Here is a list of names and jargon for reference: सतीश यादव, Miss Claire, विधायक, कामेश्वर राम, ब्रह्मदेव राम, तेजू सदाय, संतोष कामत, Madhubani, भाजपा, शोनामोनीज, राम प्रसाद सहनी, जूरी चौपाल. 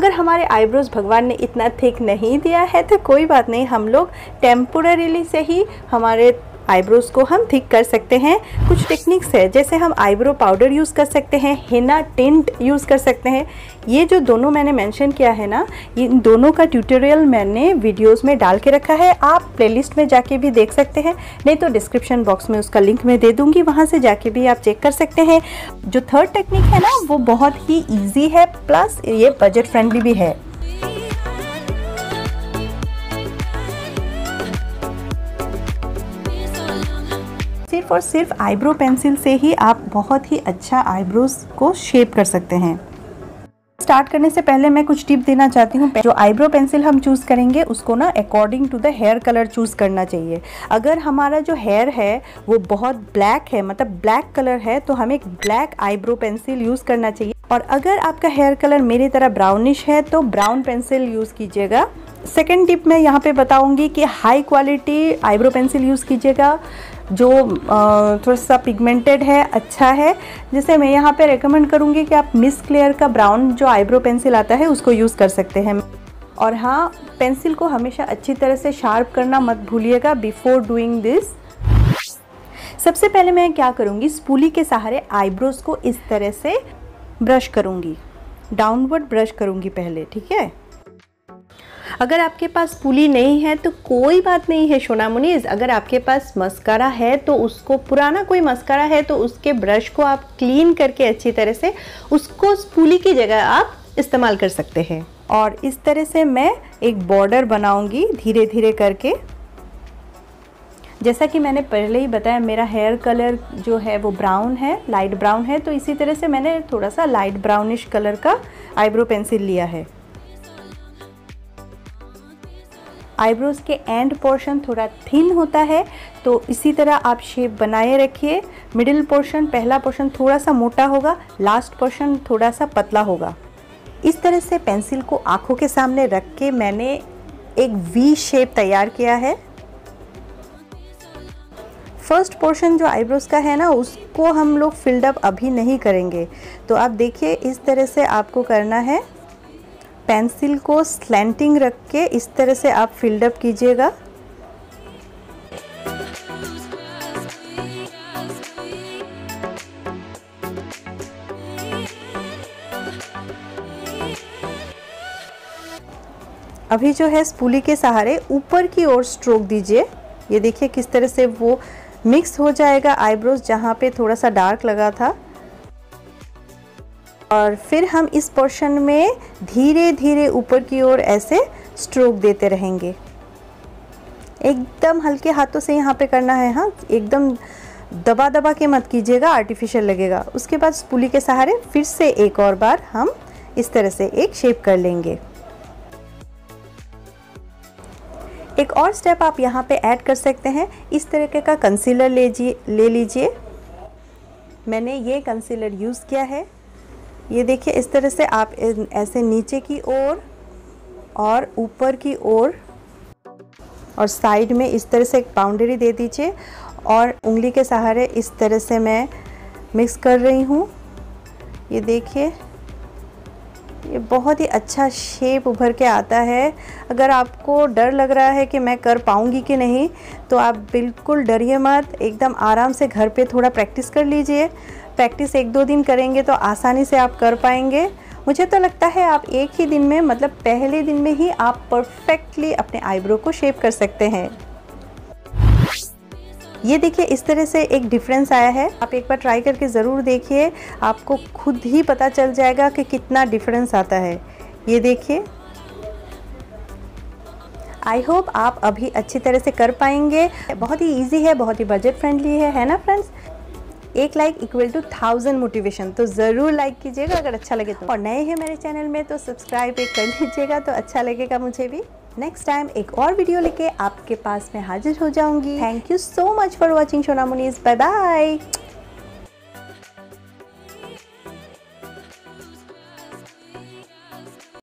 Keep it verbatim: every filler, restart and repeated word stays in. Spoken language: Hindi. अगर हमारे आईब्रोज़ भगवान ने इतना थिक नहीं दिया है तो कोई बात नहीं, हम लोग टेम्पोरेरीली से ही हमारे आईब्रोज़ को हम थिक कर सकते हैं। कुछ टेक्निक्स है, जैसे हम आईब्रो पाउडर यूज़ कर सकते हैं, हिना टिंट यूज़ कर सकते हैं। ये जो दोनों मैंने मेंशन किया है ना, इन दोनों का ट्यूटोरियल मैंने वीडियोस में डाल के रखा है, आप प्लेलिस्ट में जाके भी देख सकते हैं, नहीं तो डिस्क्रिप्शन बॉक्स में उसका लिंक मैं दे दूँगी, वहाँ से जाके भी आप चेक कर सकते हैं। जो थर्ड टेक्निक है ना वो बहुत ही ईजी है, प्लस ये बजट फ्रेंडली भी है। सिर्फ और सिर्फ आईब्रो पेंसिल से ही आप बहुत ही अच्छा आईब्रोज को शेप कर सकते हैं। स्टार्ट करने से पहले मैं कुछ टिप देना चाहती हूँ। जो आईब्रो पेंसिल हम चूज़ करेंगे उसको ना according to the hair colour choose करना चाहिए। अगर हमारा जो हेयर है वो बहुत ब्लैक है, मतलब ब्लैक कलर है, तो हमें एक ब्लैक आईब्रो पेंसिल यूज़ करना चाहिए। और अगर आपका हेयर कलर मेरी तरह ब्राउनिश है तो ब्राउन पेंसिल यूज़ कीजिएगा। सेकेंड टिप मैं यहाँ पे बताऊँगी कि high quality eyebrow pencil use कीजिएगा जो थोड़ा सा पिगमेंटेड है, अच्छा है। जैसे मैं यहाँ पे रेकमेंड करूँगी कि आप मिस क्लेयर का ब्राउन जो आईब्रो पेंसिल आता है उसको यूज़ कर सकते हैं। और हाँ, पेंसिल को हमेशा अच्छी तरह से शार्प करना मत भूलिएगा बिफोर डूइंग दिस। सबसे पहले मैं क्या करूँगी, स्पूली के सहारे आईब्रोज़ को इस तरह से ब्रश करूँगी, डाउनवर्ड ब्रश करूँगी पहले, ठीक है। अगर आपके पास पुली नहीं है तो कोई बात नहीं है शोनामुनीज, अगर आपके पास मस्कारा है तो उसको, पुराना कोई मस्कारा है तो उसके ब्रश को आप क्लीन करके अच्छी तरह से उसको पुली की जगह आप इस्तेमाल कर सकते हैं। और इस तरह से मैं एक बॉर्डर बनाऊंगी धीरे धीरे करके। जैसा कि मैंने पहले ही बताया, मेरा हेयर कलर जो है वो ब्राउन है, लाइट ब्राउन है, तो इसी तरह से मैंने थोड़ा सा लाइट ब्राउनिश कलर का आईब्रो पेंसिल लिया है। आईब्रोज़ के एंड पोर्शन थोड़ा थिन होता है तो इसी तरह आप शेप बनाए रखिए। मिडिल पोर्शन, पहला पोर्शन थोड़ा सा मोटा होगा, लास्ट पोर्शन थोड़ा सा पतला होगा। इस तरह से पेंसिल को आँखों के सामने रख के मैंने एक वी शेप तैयार किया है। फर्स्ट पोर्शन जो आईब्रोज़ का है ना उसको हम लोग फिल्डअप अभी नहीं करेंगे, तो आप देखिए इस तरह से आपको करना है, पेंसिल को स्लैंटिंग रख के इस तरह से आप फिल्डअप कीजिएगा। अभी जो है स्पूली के सहारे ऊपर की ओर स्ट्रोक दीजिए। ये देखिए किस तरह से वो मिक्स हो जाएगा आईब्रोज जहाँ पे थोड़ा सा डार्क लगा था। और फिर हम इस पोर्शन में धीरे धीरे ऊपर की ओर ऐसे स्ट्रोक देते रहेंगे, एकदम हल्के हाथों से यहाँ पे करना है। हाँ, एकदम दबा दबा के मत कीजिएगा, आर्टिफिशियल लगेगा। उसके बाद स्पूली के सहारे फिर से एक और बार हम इस तरह से एक शेप कर लेंगे। एक और स्टेप आप यहाँ पे ऐड कर सकते हैं, इस तरीके का कंसीलर ले जी ले लीजिए। मैंने ये कंसीलर यूज़ किया है, ये देखिए। इस तरह से आप ऐसे नीचे की ओर और ऊपर की ओर और साइड में इस तरह से एक बाउंड्री दे दीजिए। और उंगली के सहारे इस तरह से मैं मिक्स कर रही हूँ, ये देखिए। ये बहुत ही अच्छा शेप उभर के आता है। अगर आपको डर लग रहा है कि मैं कर पाऊँगी कि नहीं, तो आप बिल्कुल डरिए मत, एकदम आराम से घर पे थोड़ा प्रैक्टिस कर लीजिए। प्रैक्टिस एक दो दिन करेंगे तो आसानी से आप कर पाएंगे। मुझे तो लगता है आप एक ही दिन में, मतलब पहले दिन में ही आप परफेक्टली अपने आईब्रो को शेप कर सकते हैं। ये देखिए इस तरह से एक डिफरेंस आया है, आप एक बार ट्राई करके ज़रूर देखिए, आपको खुद ही पता चल जाएगा कि कितना डिफरेंस आता है। ये देखिए, आई होप आप अभी अच्छी तरह से कर पाएंगे। बहुत ही ईजी है, बहुत ही बजट फ्रेंडली है, है ना फ्रेंड्स। एक like equal to thousand motivation, तो ज़रूर लाइक कीजिएगा अगर अच्छा लगे तो। और नए हैं मेरे चैनल में तो सब्सक्राइब कर लीजिएगा, तो अच्छा लगेगा मुझे भी। नेक्स्ट टाइम एक और वीडियो लेके आपके पास मैं हाजिर हो जाऊंगी। Thank you so much for watching शोनामोनीज, बाय बाय।